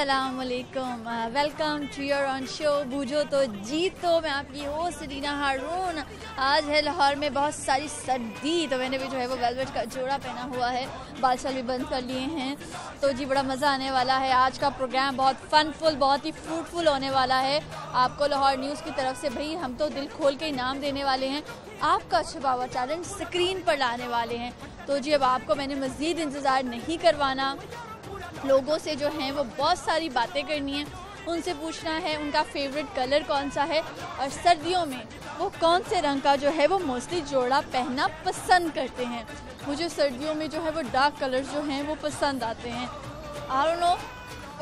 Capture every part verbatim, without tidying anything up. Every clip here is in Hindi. Assalamualaikum, welcome to your on show बूझो तो जीत। तो मैं आपकी होस्ट अलीना हारून। आज है लाहौर में बहुत सारी सर्दी, तो मैंने भी जो है वो वेलवेट का जोड़ा पहना हुआ है, बाल शाल भी बंद कर लिए हैं। तो जी बड़ा मज़ा आने वाला है। आज का प्रोग्राम बहुत फनफुल, बहुत ही फ्रूटफुल होने वाला है। आपको लाहौर न्यूज़ की तरफ से भाई हम तो दिल खोल के इनाम देने वाले हैं, आपका छुपा हुआ टैलेंट स्क्रीन पर लाने वाले हैं। तो जी अब आपको मैंने मज़ीद इंतज़ार नहीं करवाना, लोगों से जो हैं वो बहुत सारी बातें करनी है, उनसे पूछना है उनका फेवरेट कलर कौन सा है और सर्दियों में वो कौन से रंग का जो है वो मोस्टली जोड़ा पहनना पसंद करते हैं। मुझे सर्दियों में जो है वो डार्क कलर्स जो हैं वो पसंद आते हैं। I don't know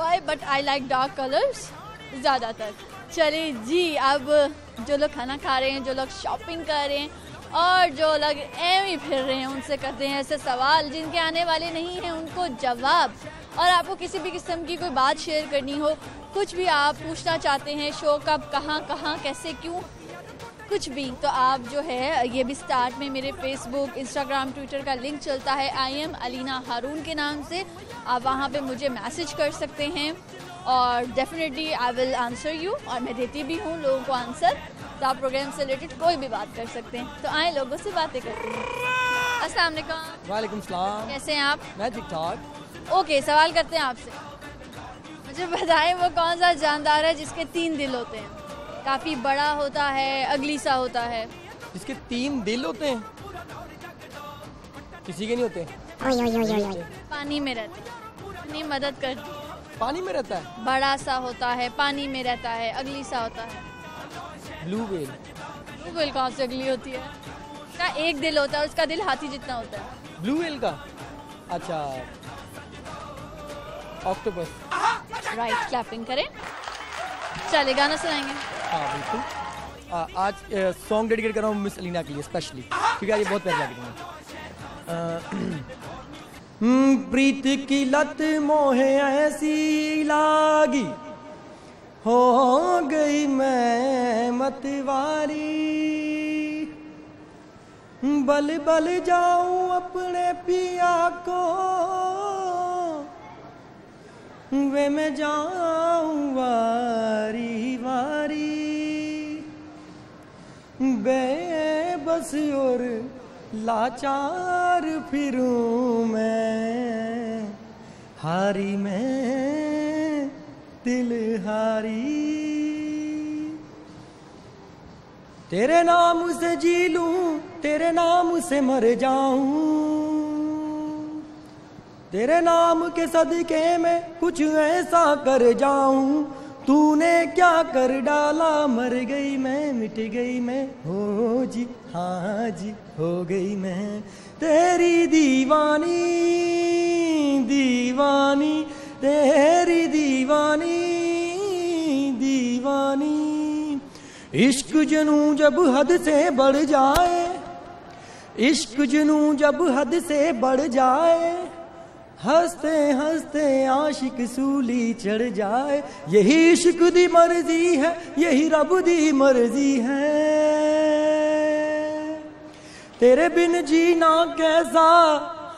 why but I like dark colours ज़्यादातर। चले जी, अब जो लोग खाना खा रहे हैं, जो लोग शॉपिंग कर रहे हैं और जो लोग एम ही फिर रहे हैं, उनसे करते हैं ऐसे सवाल जिनके आने वाले नहीं हैं उनको जवाब। और आपको किसी भी किस्म की कोई बात शेयर करनी हो, कुछ भी आप पूछना चाहते हैं, शो कब, कहाँ कहाँ, कैसे, क्यों, कुछ भी, तो आप जो है ये भी स्टार्ट में मेरे फेसबुक, इंस्टाग्राम, ट्विटर का लिंक चलता है आई एम अलीना हारून के नाम से। आप वहाँ पे मुझे मैसेज कर सकते हैं और definitely I will answer you, और मैं देती भी हूँ लोगों को आंसर। तो आप प्रोग्राम से रिलेटेड कोई भी बात कर सकते हैं। तो आए लोगों से बातें करते हैं। अस्सलाम वालेकुम। वालेकुम सलाम। कैसे हैं आप? मैं ठीक ठाक। ओके, सवाल करते हैं आपसे। मुझे बताएं वो कौन सा जानदार है जिसके तीन दिल होते हैं? काफ़ी बड़ा होता है, अगली सा होता है। जिसके तीन दिल होते हैं? किसी के नहीं होते। ओय ओय ओय ओय। पानी में रहते हैं, अपनी मदद करती है। पानी में रहता है? बड़ा सा होता है, पानी में रहता है, अगली सा होता है। Blue whale. ब्लू व्हेल कहाँ से अगली होती है? का एक दिल होता है, उसका दिल हाथी जितना होता है। ब्लू व्हेल का? अच्छा, ऑक्टोपस। राइट, क्लैपिंग करें। चले गाना सुनाएंगे। हाँ बिल्कुल, आज सॉन्ग डेडिकेट कर रहा हूँ मिस अलीना के लिए स्पेशली, क्योंकि आज ये बहुत प्यारी लगी है। प्रीत की लत मोहे ऐसी लागी, हो गई मैं मतवारी। बल बल जाऊं अपने पिया को, वे मैं जाऊं वारी वारी। बेबस और लाचार फिरूं मैं, हारी मैं दिल हारी। तेरे नाम से जी लूं, तेरे नाम से मर जाऊं, तेरे नाम के सदके में कुछ ऐसा कर जाऊं। तूने क्या कर डाला, मर गई मैं, मिट गई मैं, हो जी हाँ जी हो गई मैं तेरी दीवानी दीवानी, तेरी दीवानी दीवानी। इश्क जुनूं जब हद से बढ़ जाए, इश्क जुनूं जब हद से बढ़ जाए, हंसते हंसते आशिक सूली चढ़ जाए। यही इश्क दी मर्जी है, यही रब दी मर्जी है। तेरे बिन जीना कैसा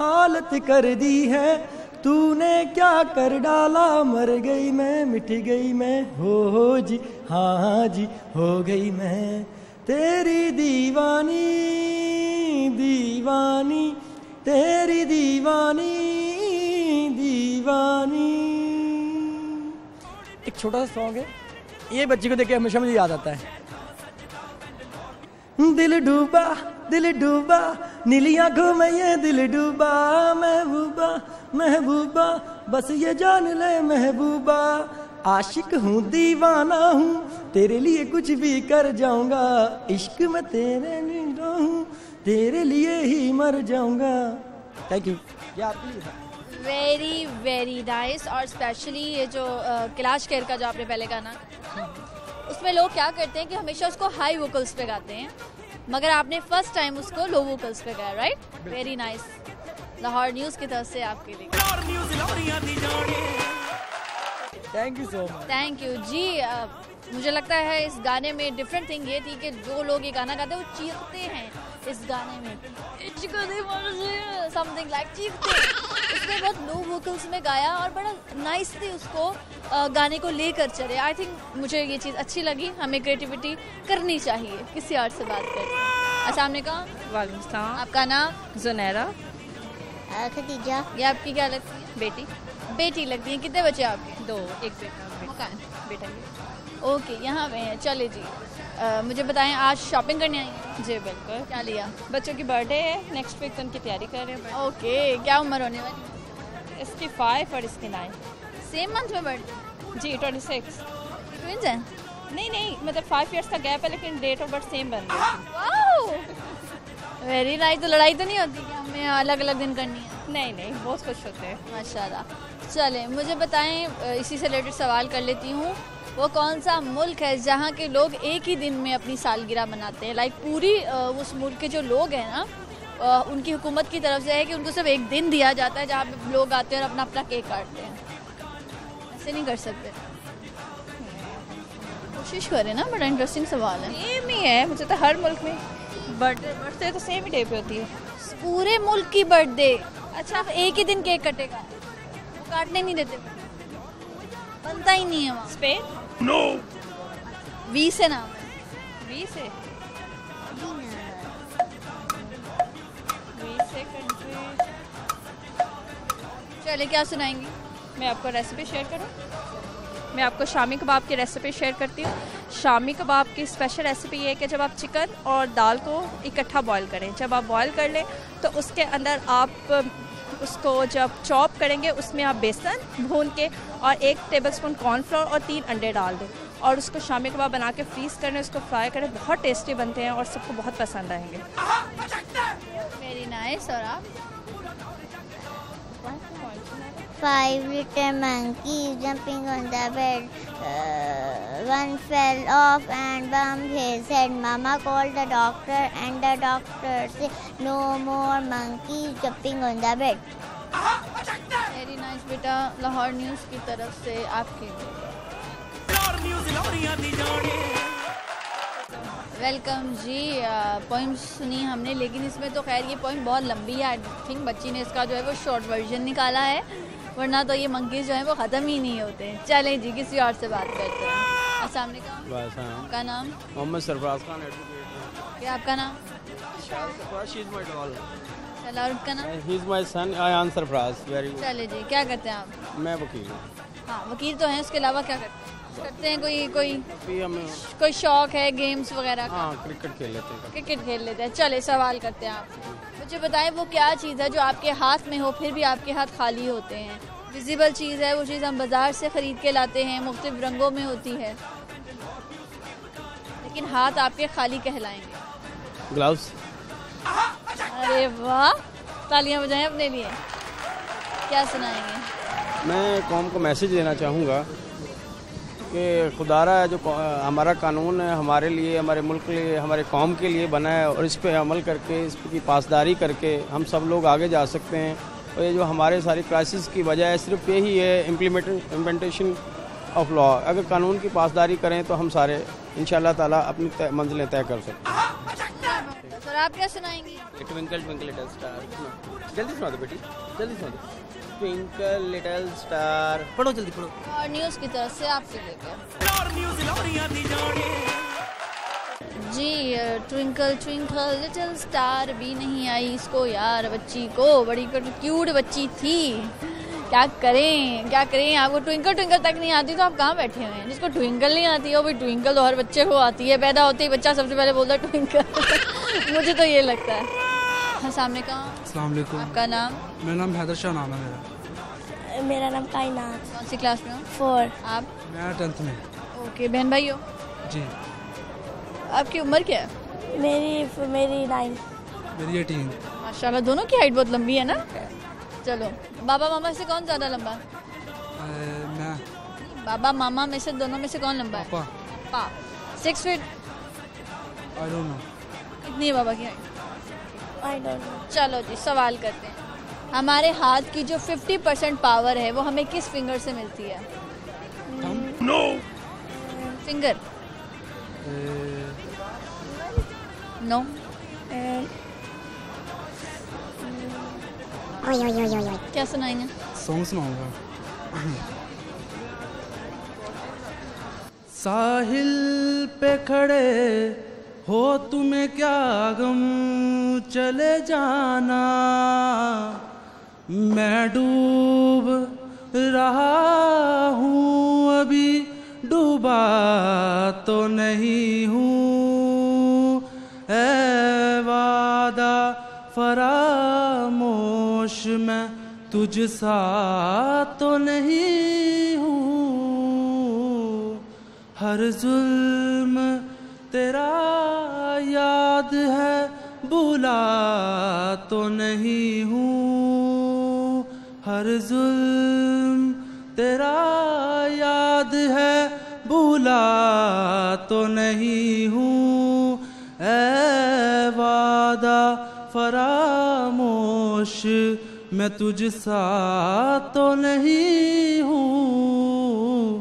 हालत कर दी है, तूने क्या कर डाला, मर गई मैं, मिट गई मैं, हो हो जी हाँ जी हो गई मैं तेरी दीवानी दीवानी, तेरी दीवानी दीवानी। एक छोटा सा सॉन्ग है, ये बच्ची को देख के हमेशा मुझे याद आता है। दिल डूबा दिल डूबा नीली आंखों में, ये दिल डूबा महबूबा महबूबा, बस ये जान ले महबूबा, आशिक हूँ दीवाना हूँ, तेरे लिए कुछ भी कर जाऊँगा। इश्क में तेरे निंदा हूँ, तेरे लिए ही मर जाऊँगा। Thank you. ये आपके लिए था। Very very nice. और स्पेशली ये जो कैलाश खेर का जो आपने पहले गाना, उसमें लोग क्या करते हैं कि हमेशा उसको हाई वोकल्स पे गाते हैं, मगर आपने फर्स्ट टाइम उसको लो वोकल्स पे गाया। Right, very nice. Lahore news की तरफ से आपके लिए thank you so much. Thank you ji. uh, मुझे लगता है इस गाने में डिफरेंट थिंग ये थी कि जो लोग ये गाना गाते हैं वो चीखते हैं इस गाने में, समथिंग लाइक like, चीखते हैं। उसने बहुत लो वोकल्स में गाया और बड़ा नाइसली उसको गाने को लेकर चले। आई थिंक मुझे ये चीज़ अच्छी लगी। हमें क्रिएटिविटी करनी चाहिए। किसी आर्ट से बात करें। अस्सलाम वालेकुम। वालेकुम अस्सलाम। आपका नाम? जुनैरा। खदीजा। ये आपकी क्या लगती है? बेटी। बेटी लगती है। कितने बच्चे आपके? दो, एक बेटा। बेटा ओके, यहाँ पे हैं। चले जी, आ, मुझे बताएं आज शॉपिंग करने आई? जी बिल्कुल। क्या लिया? बच्चों की बर्थडे है नेक्स्ट वीक, तो उनकी तैयारी कर रहे हैं। ओके, क्या उम्र होने वाली? इसकी फाइव और इसकी नाइन। सेम मंथ में बर्थडे? जी ट्वेंटी सिक्स ट्विंस हैं? नहीं नहीं, मतलब फाइव ईयर्स का गैप है लेकिन डेट ऑफ बर्थ सेम बन रही है। Very nice. तो लड़ाई तो नहीं होती क्या? हमें अलग अलग दिन करनी है? नहीं नहीं, बहुत खुश होते हैं माशाल्लाह। चलें, मुझे बताएं, इसी से रिलेटेड सवाल कर लेती हूँ, वो कौन सा मुल्क है जहाँ के लोग एक ही दिन में अपनी सालगिरह मनाते हैं? लाइक पूरी उस मुल्क के जो लोग हैं ना, उनकी हुकूमत की तरफ से है कि उनको सिर्फ एक दिन दिया जाता है जहाँ पे लोग आते हैं और अपना अपना केक काटते हैं। ऐसे नहीं कर सकते, कोशिश करें ना। बड़ा इंटरेस्टिंग सवाल है। सेम ही है मुझे तो, हर मुल्क में बर्थडे बर्थडे तो सेम ही डे पे होती है। पूरे मुल्क की बर्थडे? अच्छा, आप एक ही दिन केक कटेगा? वो काटने नहीं देते, बनता ही नहीं है वहाँ। स्पेन? नो। वी से नाम है? वी से वी से कंट्री। चले, क्या सुनाएंगी? मैं आपको रेसिपी शेयर करूँ? मैं आपको शामी कबाब की रेसिपी शेयर करती हूँ। शामी कबाब की स्पेशल रेसिपी ये है कि जब आप चिकन और दाल को इकट्ठा बॉईल करें, जब आप बॉईल कर लें तो उसके अंदर आप उसको जब चॉप करेंगे उसमें आप बेसन भून के और एक टेबलस्पून कॉर्नफ्लोर और तीन अंडे डाल दें और उसको शामी कबाब बना के फ्रीज करें, उसको फ्राई करें। बहुत टेस्टी बनते हैं और सबको बहुत पसंद आएंगे। Very nice. और आप? Five little monkeys jumping on the bed. Uh, one fell off and bumped his head. Mama called the doctor and the doctor said, "No more monkeys jumping on the bed." Very nice, बेटा। लाहौर न्यूज़ की तरफ से आपके वेलकम जी। पोइम सुनी हमने, लेकिन इसमें तो खैर ये पोइम बहुत लंबी है। आई थिंक बच्ची ने इसका जो है वो शॉर्ट वर्जन निकाला है, वरना तो ये मंकीज जो हैं वो ख़त्म ही नहीं होते हैं। चलें जी, किसी और से बात करते हैं। अस्सलाम वालेकुम। आपका नाम? मोहम्मद सरफराज खान। क्या आपका नाम? चले जी, क्या करते हैं आप? मैं वकील हूँ। हाँ, वकील तो हैं, उसके अलावा क्या करते हैं? करते हैं कोई कोई हमें कोई शौक है, गेम्स वगैरह? हाँ, क्रिकेट खेल लेते हैं। क्रिकेट खेल लेते हैं। चले, सवाल करते हैं आप। मुझे बताएं, वो क्या चीज़ है जो आपके हाथ में हो फिर भी आपके हाथ खाली होते हैं? विजिबल चीज़ है, वो चीज़ हम बाजार से ख़रीद के लाते हैं, मुख्तलिफ रंगों में होती है, लेकिन हाथ आपके खाली कहलाएंगे। ग्लव्स। अरे वाह, तालियां बजाएं अपने लिए। क्या सुनाएंगे? मैं कौम को मैसेज देना चाहूँगा कि खुदारा जो हमारा कानून है, हमारे लिए, हमारे मुल्क के लिए, हमारे कौम के लिए बना है, और इस पे अमल करके, इस पे की पासदारी करके हम सब लोग आगे जा सकते हैं। और ये जो हमारे सारी क्राइसिस की वजह है, सिर्फ यही है, इम्प्लीमेंटेशन ऑफ लॉ। अगर कानून की पासदारी करें तो हम सारे इंशाल्लाह ताला अपनी मंजिलें तय कर सकते हैं। सर, आप क्या सुनाएंगे? Twinkle twinkle little star. जल्दी सुना दो बेटी, जल्दी सुना दो। Twinkle little star. पढ़ो जल्दी पढ़ो। और न्यूज़ की तरफ से आपसे लेकर जी, ट्विंकल ट्विंकल लिटिल स्टार भी नहीं आई इसको यार, बच्ची को। बड़ी क्यूट बच्ची थी, क्या करें क्या करें। आपको ट्विंकल ट्विंकल तक नहीं आती तो आप कहाँ बैठे हुए हैं? जिसको ट्विंकल नहीं आती हो भाई, ट्विंकल तो हर बच्चे को आती है। पैदा होते ही बच्चा सबसे पहले बोलता है ट्विंकल। मुझे तो ये लगता है। हाँ, सामने का। अस्सलाम वालेकुम। आपका नाम? मेरा नाम हैदर शाह नाम है मेरा। मेरा नाम कायनात। कौन सी क्लास में हो? फोर। आप? मैं टेंथ में। ओके, बहन भाई हो? जी। आपकी उम्र क्या है? मेरी मेरी नाइन। मेरी एटीन। माशाल्लाह, दोनों की हाइट बहुत लंबी है ना। चलो, बाबा मामा से कौन ज़्यादा लंबा? मैं। बाबा मामा में से, दोनों में से कौन लंबा है? पापा। Six feet? I don't know. कितनी है बाबा की हाइट? I don't no. चलो जी, सवाल करते हैं। हमारे हाथ की जो फिफ्टी परसेंट पावर है वो हमें किस फिंगर से मिलती है? No finger. नो ओए ओए ओए ओए क्या सुनाएंगे? सॉन्ग सुनाऊंगा। साहिल पे खड़े हो तुम्हें क्या गम, चले जाना मैं डूब रहा हूँ, अभी डूबा तो नहीं हूँ, ऐ वादा फरामोश मैं तुझसा तो नहीं हूँ, हर जुल्म तेरा याद है भूला तो नहीं हूँ, हर जुल्म तेरा याद है भूला तो नहीं हूँ, ऐ वादा फरामोश मैं तुझसा तो नहीं हूँ।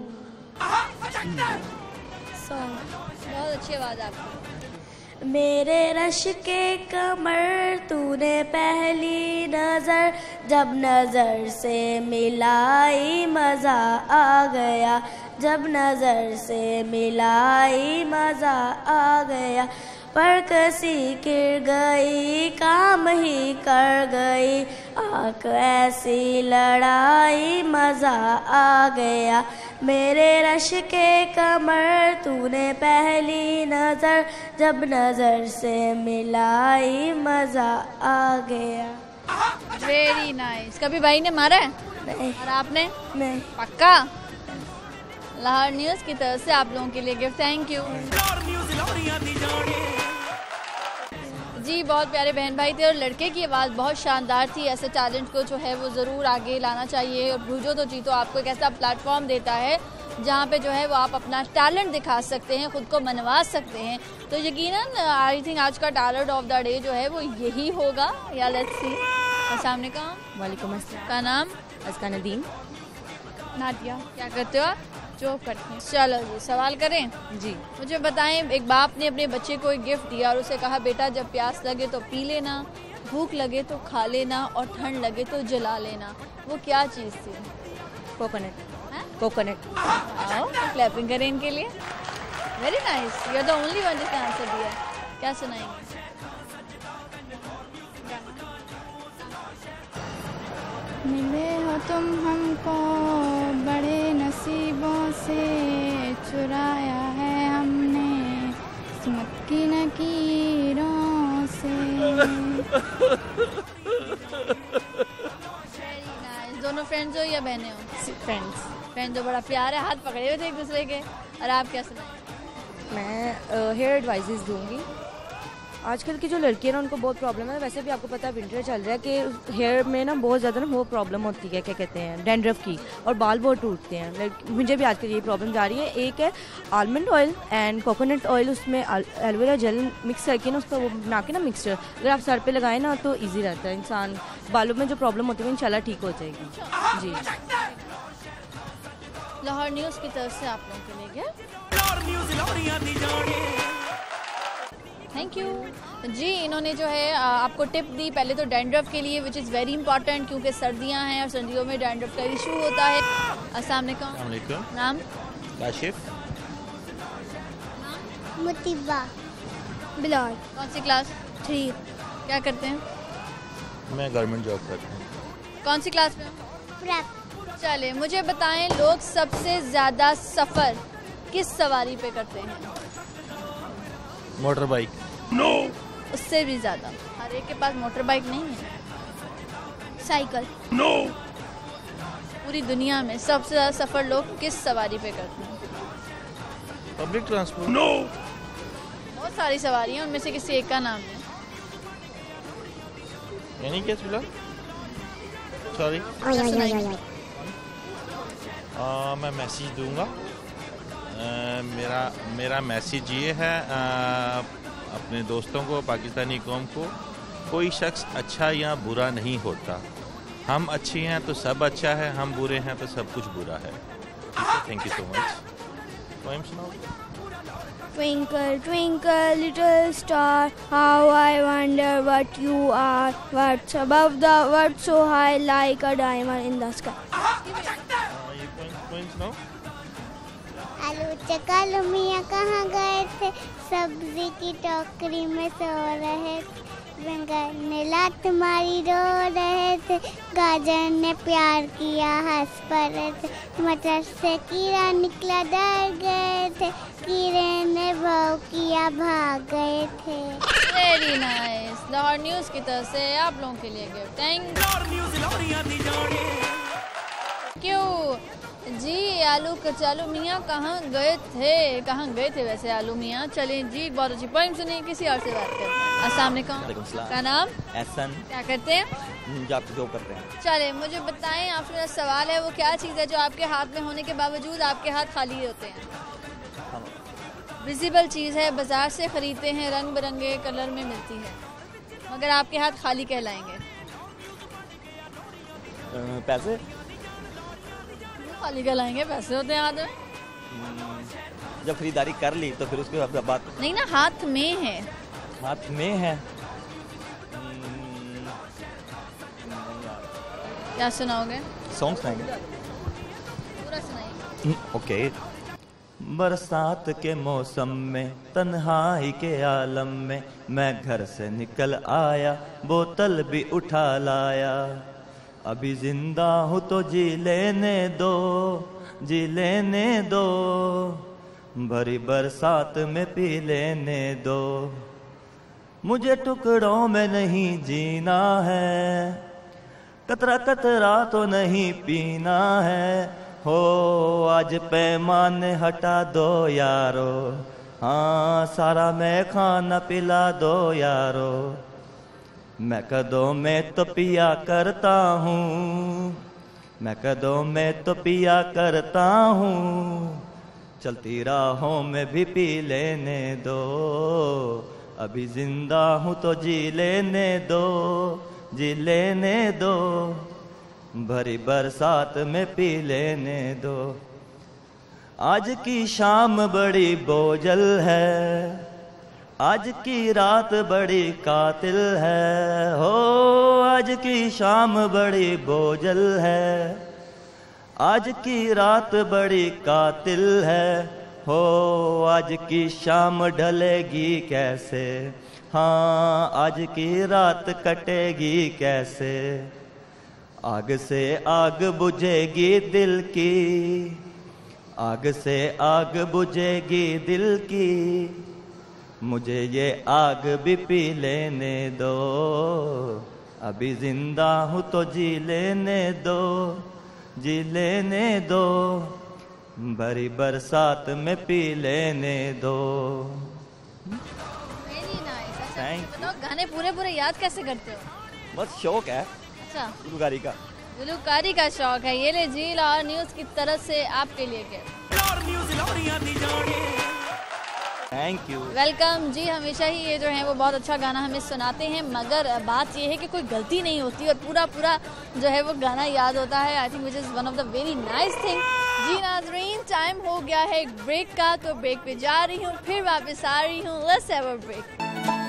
बहुत अच्छी आवाज़ आपकी। मेरे रश के कमर तूने पहली नज़र, जब नज़र से मिलाई मज़ा आ गया, जब नज़र से मिलाई मज़ा आ गया, पर कसी गिर गई काम ही कर गई, आँख ऐसी लड़ाई मज़ा आ गया, मेरे रश के कमर तूने पहली नज़र, जब नज़र से मिलाई मज़ा आ गया। Very nice nice. कभी भाई ने मारा है? नहीं। और आपने? नहीं। पक्का? लाहौर न्यूज़ की तरफ से आप लोगों के लिए गिफ्ट। थैंक यू जी। बहुत प्यारे बहन भाई थे और लड़के की आवाज़ बहुत शानदार थी। ऐसे टैलेंट को जो है वो ज़रूर आगे लाना चाहिए। और भूजो तो जीतो आपको एक ऐसा प्लेटफॉर्म देता है जहाँ पे जो है वो आप अपना टैलेंट दिखा सकते हैं, ख़ुद को मनवा सकते हैं। तो यकीनन आई थिंक आज का टैलेंट ऑफ द डे जो है वो यही होगा। या लेट्स सी। अस्सलाम वालेकुम। वालेकुम अस्सलाम। का नाम? अस्का नदीम। नादिया, क्या करते हो आप? जॉब करते हैं। चलो जी, सवाल करें जी। मुझे बताएं, एक बाप ने अपने बच्चे को एक गिफ्ट दिया और उसे कहा बेटा जब प्यास लगे तो पी लेना, भूख लगे तो खा लेना और ठंड लगे तो जला लेना, वो क्या चीज़ थी? कोकोनट। कोकोनट। आओ क्लैपिंग करें इनके लिए। Very nice, you are the only one जिसने आंसर दिया। क्या सुनाएंगे? मिले हो तुम हमको बड़े नसीबों से, चुराया है हमने किस्मत की नकीरों से। दोनों फ्रेंड्स हो या बहने हो? फ्रेंड्स। फ्रेंड जो बड़ा प्यार है, हाथ पकड़े हुए थे एक दूसरे के। और आप क्या सुनाएं? मैं हेयर एडवाइजेस दूंगी। आजकल की जो लड़कियां ना उनको बहुत प्रॉब्लम है। वैसे भी आपको पता है विंटर चल रहा है कि हेयर में ना बहुत ज़्यादा ना वो प्रॉब्लम होती है, क्या कहते हैं, डैंड्रफ की, और बाल बहुत टूटते हैं। मुझे भी आजकल ये प्रॉब्लम जा रही है। एक है almond oil and coconut oil, उसमें एलोवेरा जेल मिक्स करके ना उसका वो बना के ना मिक्सचर अगर आप सर पर लगाएं ना तो ईजी रहता है। इंसान बालों में जो प्रॉब्लम होती है इंशाल्लाह ठीक हो जाएगी। जी, लाहौर न्यूज़ की तरफ से आप लोगों के लिए थैंक यू जी। इन्होंने जो है आपको टिप दी, पहले तो डैंड्रफ के लिए, विच इज़ वेरी इंपॉर्टेंट, क्योंकि सर्दियां हैं और सर्दियों में डैंड्रफ का इशू होता है। अस्सलाम वालेकुम। नाम? काशिफ। मुतिबा। बिलाल। कौन सी क्लास? थ्री। क्या करते हैं? मैं गवर्नमेंट जॉब करता हूँ। कौन सी क्लास में? चले, मुझे बताएं लोग सबसे ज़्यादा सफ़र किस सवारी पे करते हैं? Motor bike. नो, उससे भी ज्यादा। हर एक के पास मोटर बाइक नहीं है। साइकिल। नो। पूरी दुनिया में सबसे ज्यादा सफर लोग किस सवारी पे करते हैं? Public transport. नो। बहुत सारी सवारी हैं, उनमें से किसी एक का नाम है। यानी क्या चला? सॉरी। मैं मैसेज दूंगा। Uh, मेरा मेरा मैसेज ये है uh, अपने दोस्तों को, पाकिस्तानी कौम को, कोई शख्स अच्छा या बुरा नहीं होता। हम अच्छे हैं तो सब अच्छा है, हम बुरे हैं तो सब कुछ बुरा है। Thank you so much. Twinkle, twinkle, little star, how I wonder what you are. What's above the, what's so high like a diamond in the sky. आलू चका लुमिया कहाँ गए थे, सब्जी की टोकरी में सो रहे थे. बैंगन ने लात मारी रो रहे थे, गाजर ने प्यार किया हंस पड़े थे. मटर से कीड़ा निकला डर गए थे, कीड़े ने भाव किया भाग गए थे. Very nice. लाहौर न्यूज़ की तरफ से आप लोगों के लिए गिफ्ट. थैंक यू जी. आलू कचालू मियाँ कहाँ गए थे, कहाँ गए थे वैसे आलू मियाँ. चलिए जी, बहुत अच्छी पॉइंट सुनिए, किसी और से बात करें. अस्सलाम वालेकुम. क्या नाम? एहसन. क्या करते हैं? जॉब कर रहे हैं. चले मुझे बताएं, आपसे मेरा सवाल है, वो क्या चीज़ है जो आपके हाथ में होने के बावजूद आपके हाथ खाली होते हैं? विजिबल चीज़ है, बाजार से खरीदते हैं, रंग बिरंगे कलर में मिलती है, मगर आपके हाथ खाली कहलाएंगे. पैसे खाली कहलाएंगे. पैसे होते हैं हाथ में. जब खरीदारी कर ली तो फिर उसके बाद बात नहीं ना. हाथ में है. हाथ में है. क्या सुनाओगे? सॉन्ग सुनाएंगे. पूरा सुनाइए. ओके. बरसात के मौसम में तन्हाई के आलम में मैं घर से निकल आया, बोतल भी उठा लाया. अभी जिंदा हूँ तो जी लेने दो, जी लेने दो, भरी बरसात में पी लेने दो. मुझे टुकड़ों में नहीं जीना है, कतरा कतरा तो नहीं पीना है. हो आज पैमाने हटा दो यारो, हाँ सारा मैं खाना पिला दो यारो. मैं कदों में तो पिया करता हूँ, मैं कदों में तो पिया करता हूँ, चलती राहों में भी पी लेने दो. अभी जिंदा हूँ तो जी लेने दो, जी लेने दो, भरी बरसात में पी लेने दो. आज की शाम बड़ी बोझल है, आज की रात बड़ी कातिल है. हो आज की शाम बड़ी बोझल है, आज की रात बड़ी कातिल है. हो आज की शाम ढलेगी कैसे, हाँ आज की रात कटेगी कैसे. आग से आग बुझेगी दिल की, आग से आग बुझेगी दिल की, मुझे ये आग भी पी लेने दो. अभी जिंदा हूँ तो जी लेने दो, जी लेने दो, भरी बरसात में पी लेने दो. Very nice. अच्छा, गाने पूरे पूरे याद कैसे करते हो? बस शौक है. अच्छा, गुलकारी का, गुलकारी का शौक है. ये ले जी, लाहौर न्यूज़ की तरफ से आपके लिए गिफ्ट. Thank you. वेलकम जी. हमेशा ही ये जो है वो बहुत अच्छा गाना हमें सुनाते हैं, मगर बात ये है कि कोई गलती नहीं होती और पूरा पूरा जो है वो गाना याद होता है. I think which is one of the very nice thing. जी नाज़रीन, टाइम हो गया है एक ब्रेक का, तो ब्रेक पे जा रही हूँ, फिर वापस आ रही हूँ. Let's have a break.